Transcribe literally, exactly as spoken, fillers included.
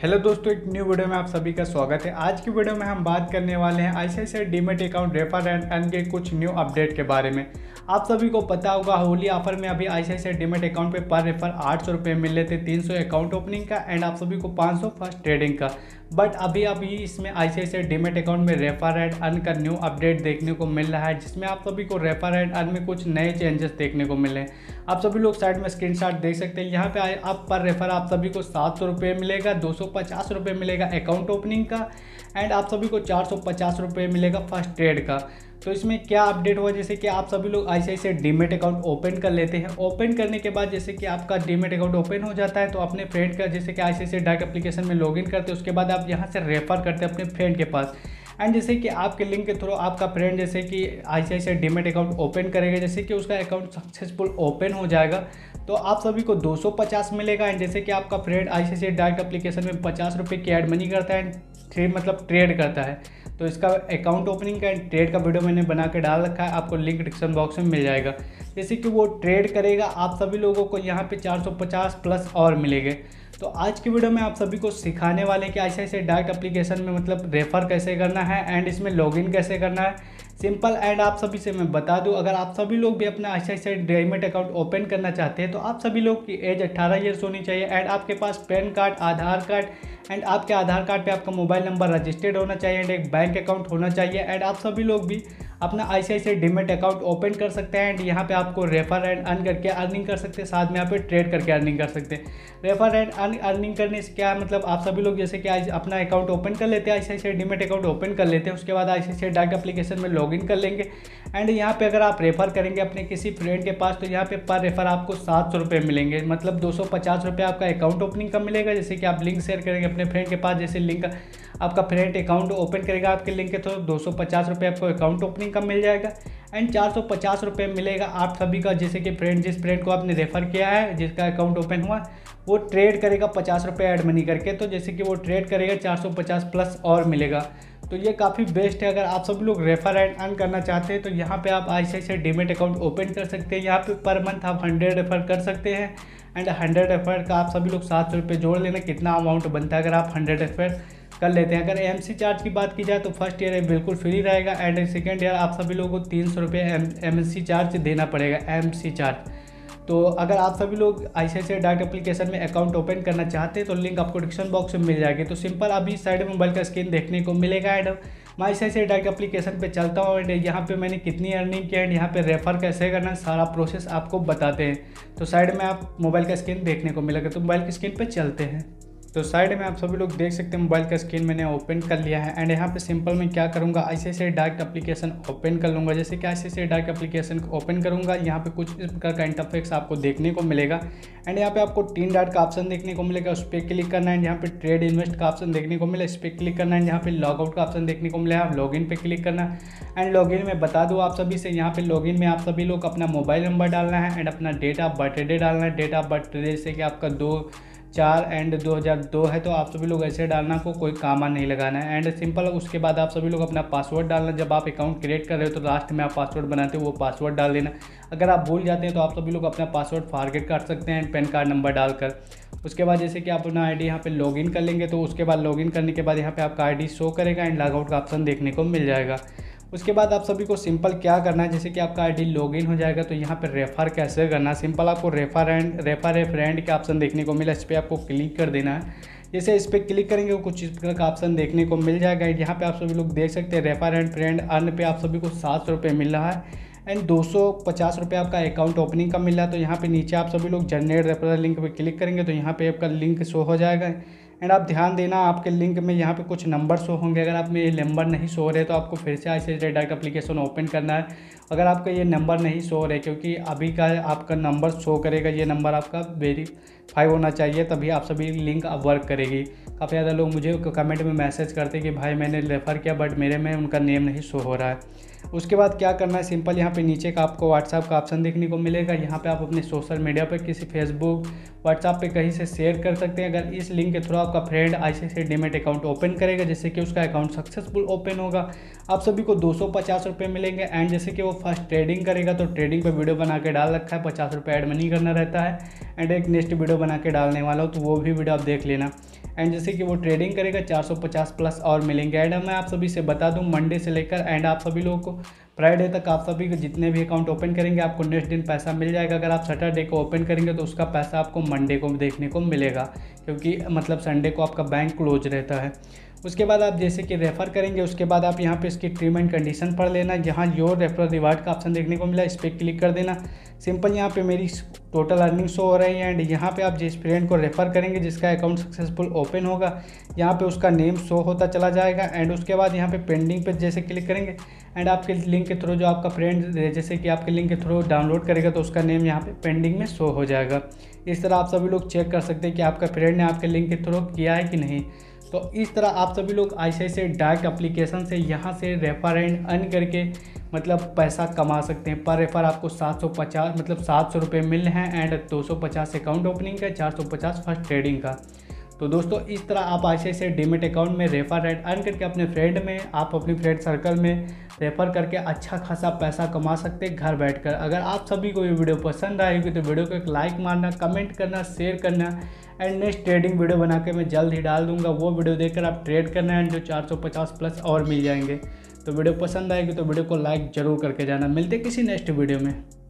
Hello दोस्तों, एक new video में आप सभी का स्वागत है। आज की वीडियो में हम बात करने वाले हैं ICICI demat account refer and earn के कुछ न्यू अपडेट के बारे में। आप सभी को पता होगा होली ऑफर में अभी आईसीआईसीआई डीमैट अकाउंट पे पर रेफर आठ सौ रुपये मिल रहे थे, तीन सौ अकाउंट ओपनिंग का एंड आप सभी को पाँच सौ फर्स्ट ट्रेडिंग का। बट अभी अभी इसमें आईसीआईसीआई डीमैट अकाउंट में रेफर एंड अर्न का न्यू अपडेट देखने को मिल रहा है, जिसमें आप सभी को रेफर एंड अर्न में कुछ नए चेंजेस देखने को मिले। आप सभी लोग साइड में स्क्रीनशॉट देख सकते हैं। यहाँ पे आप पर रेफर आप सभी को सात सौ रुपये मिलेगा, दो सौ पचास रुपये मिलेगा अकाउंट ओपनिंग का एंड आप सभी को चार सौ पचास रुपये मिलेगा फर्स्ट ट्रेड का। तो इसमें क्या अपडेट हुआ, जैसे कि आप सभी लोग आईसीआईसीआई डीमैट अकाउंट ओपन कर लेते हैं। ओपन करने के बाद जैसे कि आपका डीमैट अकाउंट ओपन हो जाता है तो अपने फ्रेंड का, जैसे कि आईसीआईसीआई डायरेक्ट एप्लीकेशन में लॉगिन करते हैं, उसके बाद आप यहाँ से रेफर करते हैं अपने फ्रेंड के पास। एंड जैसे कि आपके लिंक के थ्रू आपका फ्रेंड जैसे कि आईसीआईसीआई डीमैट अकाउंट ओपन करेगा, जैसे कि उसका अकाउंट सक्सेसफुल ओपन हो जाएगा तो आप सभी को दो सौ पचास मिलेगा। एंड जैसे कि आपका फ्रेंड आईसीआईसीआई डायरेक्ट एप्लीकेशन में पचास रुपये की एड मनी करता है एंड थ्री मतलब ट्रेड करता है, तो इसका अकाउंट ओपनिंग का एंड ट्रेड का वीडियो मैंने बना के डाल रखा है, आपको लिंक डिस्क्रिप्शन बॉक्स में मिल जाएगा। जैसे कि वो ट्रेड करेगा, आप सभी लोगों को यहाँ पे चार सौ पचास प्लस और मिलेंगे। तो आज की वीडियो में आप सभी को सिखाने वाले हैं कि आईसीआईसीआई डायरेक्ट एप्लीकेशन में मतलब रेफ़र कैसे करना है एंड इसमें लॉगिन कैसे करना है, सिंपल। एंड आप सभी से मैं बता दूं, अगर आप सभी लोग भी अपना आईसीआईसीआई डीमैट अकाउंट ओपन करना चाहते हैं तो आप सभी लोग की एज अट्ठारह ईयर्स होनी चाहिए एंड आपके पास PAN card, Aadhaar card and आपके आधार कार्ड पे आपका मोबाइल नंबर रजिस्टर्ड होना चाहिए एंड एक बैंक अकाउंट होना चाहिए। एंड आप सभी लोग भी अपना आईसीआईसीआई डीमैट अकाउंट ओपन कर सकते हैं एंड यहाँ पे आपको रेफर एंड अर्न करके अर्निंग कर सकते हैं, साथ में यहाँ पे ट्रेड करके अर्निंग कर सकते हैं। रेफर एंड अर्न अर्निंग करने से क्या है, मतलब आप सभी लोग जैसे कि आज अपना अकाउंट ओपन कर लेते हैं, आईसीआईसीआई डीमैट अकाउंट ओपन कर लेते हैं, उसके बाद आईसीआईसीआई डायरेक्ट एप्लीकेशन में लॉग इन कर लेंगे एंड यहाँ पे अगर आप रेफ़र करेंगे अपने किसी फ्रेंड के पास तो यहाँ पे पर रेफर आपको सात सौ रुपये मिलेंगे, मतलब दो सौ पचास रुपये आपका अकाउंट ओपनिंग का मिलेगा। जैसे कि आप लिंक शेयर करेंगे अपने फ्रेंड के पास, जैसे लिंक आपका फ्रेंड अकाउंट ओपन करेगा आपके लिंक के थ्रू, दो सौ पचास रुपये आपको अकाउंट ओपनिंग का मिल जाएगा एंड चार सौ पचास रुपये मिलेगा आप सभी का। जैसे कि फ्रेंड जिस फ्रेंड को आपने रेफ़र किया है, जिसका अकाउंट ओपन हुआ, वो ट्रेड करेगा पचास रुपये ऐड मनी करके, तो जैसे कि वो ट्रेड करेगा चार सौ पचास प्लस और मिलेगा। तो ये काफ़ी बेस्ट है। अगर आप सभी लोग रेफर एंड अर्न करना चाहते हैं तो यहाँ पे आप आईसीआईसीआई डीमैट अकाउंट ओपन कर सकते हैं। यहाँ पे पर मंथ आप हंड्रेड रेफर कर सकते हैं एंड हंड्रेड रेफर का आप सभी लोग सात सौ रुपये जोड़ लेना, कितना अमाउंट बनता है अगर आप हंड्रेड रेफर कर लेते हैं। अगर एमसी चार्ज की बात की जाए तो फर्स्ट ईयर बिल्कुल फ्री रहेगा एंड सेकेंड ईयर आप सभी लोगों को तीन सौ रुपये एमसी चार्ज देना पड़ेगा, एमसी चार्ज। तो अगर आप सभी लोग आईसीआईसीआई डायरेक्ट एप्लीकेशन में अकाउंट ओपन करना चाहते हैं तो लिंक आपको डिस्क्रिप्शन बॉक्स में मिल जाएगी। तो सिंपल अभी साइड में मोबाइल का स्क्रीन देखने को मिलेगा एंड मैं आईसीआईसीआई डायरेक्ट एप्लीकेशन पे चलता हूँ एंड यहाँ पे मैंने कितनी अर्निंग की एंड यहाँ पे रेफर कैसे करना, सारा प्रोसेस आपको बताते हैं। तो साइड में आप मोबाइल का स्क्रीन देखने को मिलेगा, तो मोबाइल की स्क्रीन पर चलते हैं। तो साइड में आप सभी लोग देख सकते हैं मोबाइल का स्क्रीन मैंने ओपन कर लिया है एंड यहाँ पे सिंपल मैं क्या करूँगा, आईसीआईसीआई डायरेक्ट एप्लीकेशन ओपन कर लूँगा। जैसे कि आईसीआईसीआई डायरेक्ट एप्लीकेशन को ओपन करूँगा, यहाँ पे कुछ इस प्रकार का इंटरफेस आपको देखने को मिलेगा एंड यहाँ पे आपको तीन डाट का ऑप्शन देखने को मिलेगा, उस पर क्लिक करना एंड यहाँ पे ट्रेड इन्वेस्ट का ऑप्शन देखने को मिला, इस पर क्लिक करना एंड यहाँ पे लॉगआउट का ऑप्शन देखने को मिला, आप लॉगिन पे क्लिक करना। एंड लॉगिन में बता दूँ आप सभी से, यहाँ पे लॉगिन में आप सभी लोग अपना मोबाइल नंबर डालना है एंड अपना डेट ऑफ बर्थडे डालना है। डेट ऑफ बर्थडे जैसे कि आपका दो चार एंड दो हज़ार दो है तो आप सभी लोग ऐसे डालना, को कोई कामा नहीं लगाना है एंड सिंपल। उसके बाद आप सभी लोग अपना पासवर्ड डालना, जब आप अकाउंट क्रिएट कर रहे हो तो लास्ट में आप पासवर्ड बनाते हो वो पासवर्ड डाल देना। अगर आप भूल जाते हैं तो आप सभी लोग अपना पासवर्ड फॉरगेट कर सकते हैं एंड पैन कार्ड नंबर डालकर। उसके बाद जैसे कि आप अपना आईडी यहाँ पे लॉगिन कर लेंगे, तो उसके बाद लॉगिन करने के बाद यहाँ पे आपका आईडी शो करेगा एंड लॉगआउट का ऑप्शन देखने को मिल जाएगा। उसके बाद आप सभी को सिंपल क्या करना है, जैसे कि आपका आईडी लॉगिन हो जाएगा तो यहाँ पर रेफ़र कैसे करना, सिंपल आपको refer and refer a friend का ऑप्शन देखने को मिला, इस पर आपको क्लिक कर देना है। जैसे इस पर क्लिक करेंगे वो कुछ इस तरह का ऑप्शन देखने को मिल जाएगा। यहाँ पे आप सभी लोग देख सकते हैं रेफ़र एंड फ्रेंड अर्न पे आप सभी को सात सौ रुपये मिल रहा है एंड दो सौ पचास रुपये आपका अकाउंट ओपनिंग का मिला। तो यहाँ पे नीचे आप सभी लोग जनरेट रेफरल लिंक पे क्लिक करेंगे तो यहाँ पे आपका लिंक शो हो जाएगा एंड आप ध्यान देना आपके लिंक में यहाँ पे कुछ नंबर शो होंगे, अगर आप में ये नंबर नहीं शो हो रहे तो आपको फिर से आईसीआईसीआई डायरेक्ट एप्लीकेशन ओपन करना है। अगर आपका ये नंबर नहीं शो हो रहे, क्योंकि अभी का आपका नंबर शो करेगा, ये नंबर आपका वेरीफाई होना चाहिए तभी आप सभी लिंक वर्क करेगी। काफ़ी ज़्यादा लोग मुझे कमेंट में मैसेज करते कि भाई मैंने रेफ़र किया बट मेरे में उनका नेम नहीं शो हो रहा है। उसके बाद क्या करना है, सिंपल यहाँ पे नीचे का आपको व्हाट्सएप का ऑप्शन देखने को मिलेगा, यहाँ पे आप अपने सोशल मीडिया पर किसी फेसबुक व्हाट्सएप पे कहीं से शेयर कर सकते हैं। अगर इस लिंक के थ्रू आपका friend ICICI demat account open करेगा, जैसे कि उसका अकाउंट सक्सेसफुल ओपन होगा, आप सभी को दो सौ पचास रुपये मिलेंगे एंड जैसे कि वो फर्स्ट ट्रेडिंग करेगा तो ट्रेडिंग पर वीडियो बना के डाल रखा है, पचास रुपये ऐड मनी करना रहता है एंड एक नेक्स्ट वीडियो बना के डालने वाला हो तो वो भी वीडियो आप देख लेना। एंड जैसे कि वो ट्रेडिंग करेगा चार सौ पचास प्लस और मिलेंगे। एंड मैं आप सभी से बता दूं मंडे से लेकर एंड आप सभी लोगों को फ्राइडे तक आप सभी को जितने भी अकाउंट ओपन करेंगे आपको नेक्स्ट दिन पैसा मिल जाएगा। अगर आप सैटरडे को ओपन करेंगे तो उसका पैसा आपको मंडे को देखने को मिलेगा, क्योंकि मतलब संडे को आपका बैंक क्लोज रहता है। उसके बाद आप जैसे कि रेफ़र करेंगे, उसके बाद आप यहाँ पे इसकी टर्म एंड कंडीशन पढ़ लेना। यहाँ योर रेफरल रिवार्ड का ऑप्शन देखने को मिला, इस पर क्लिक कर देना। सिंपल यहाँ पे मेरी टोटल अर्निंग शो हो रही है। एंड यहाँ पे आप जिस फ्रेंड को रेफ़र करेंगे जिसका अकाउंट सक्सेसफुल ओपन होगा यहाँ पे उसका नेम शो होता चला जाएगा। एंड उसके बाद यहाँ पे पेंडिंग पे जैसे क्लिक करेंगे एंड आपके लिंक के थ्रू जो आपका फ्रेंड जैसे कि आपके लिंक के थ्रू डाउनलोड करेगा तो उसका नेम यहाँ पे पेंडिंग में शो हो जाएगा। इस तरह आप सभी लोग चेक कर सकते हैं कि आपका फ्रेंड ने आपके लिंक के थ्रू किया है कि नहीं। तो इस तरह आप सभी लोग आईसीआईसीआई डायरेक्ट एप्लीकेशन से यहाँ से रेफर एंड अर्न करके मतलब पैसा कमा सकते हैं। पर रेफर आपको सात सौ पचास मतलब सात सौ रुपये मिल रहे हैं। एंड दो सौ पचास अकाउंट ओपनिंग का, चार सौ पचास फर्स्ट ट्रेडिंग का। तो दोस्तों इस तरह आप आईसीआईसीआई डीमैट अकाउंट में रेफर एंड अर्न करके अपने फ्रेंड में आप अपने फ्रेंड सर्कल में रेफर करके अच्छा खासा पैसा कमा सकते हैं घर बैठकर। अगर आप सभी को ये वीडियो पसंद आई होगी तो वीडियो को एक लाइक मारना, कमेंट करना, शेयर करना। एंड नेक्स्ट ट्रेडिंग वीडियो बना के मैं जल्द ही डाल दूंगा, वो वीडियो देखकर आप ट्रेड करना एंड जो चार सौ पचास प्लस और मिल जाएंगे। तो वीडियो पसंद आएगी तो वीडियो को लाइक ज़रूर करके जाना। मिलते किसी नेक्स्ट वीडियो में।